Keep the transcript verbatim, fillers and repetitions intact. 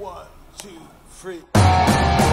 One, two, three.